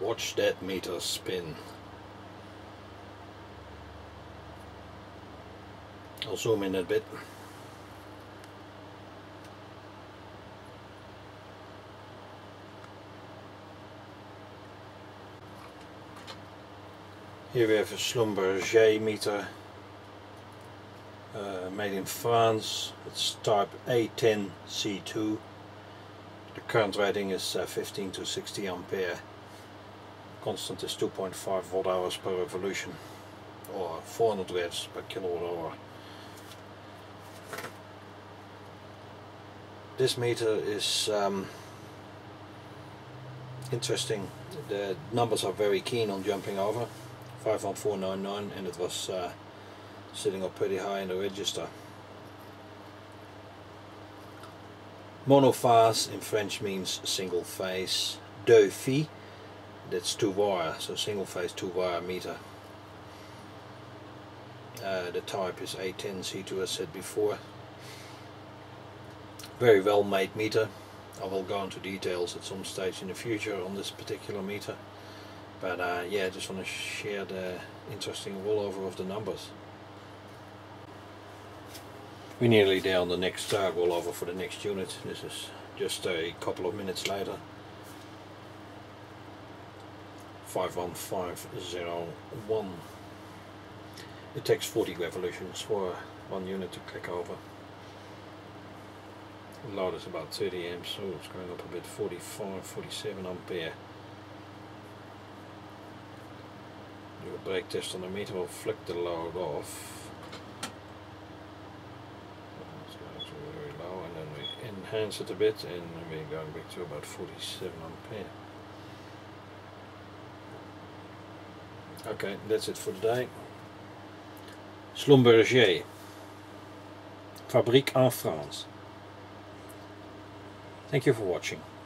Watch that meter spin. I'll zoom in a bit. Here we have a Schlumberger meter made in France. It's type A10C2. The current rating is 15 to 60 ampere. Constant is 2.5 watt hours per revolution, or 400 watts per kilowatt hour. This meter is interesting. The numbers are very keen on jumping over. 51499, and it was sitting up pretty high in the register. Monophase in French means single phase. Deux fils, that's two wire, so single phase two wire meter. The type is A10C2, as said before. Very well made meter. I will go into details at some stage in the future on this particular meter. But yeah, I just want to share the interesting rollover of the numbers. We're nearly there on the next rollover for the next unit. This is just a couple of minutes later. 51501. It takes 40 revolutions for one unit to click over. The load is about 30 amps, so it's going up a bit, 45, 47 ampere. Do a brake test on the meter, will flick the load off. It's going to very low, and then we enhance it a bit, and we're going back to about 47 ampere. Okay, that's it for today. Schlumberger, Fabrique en France. Thank you for watching.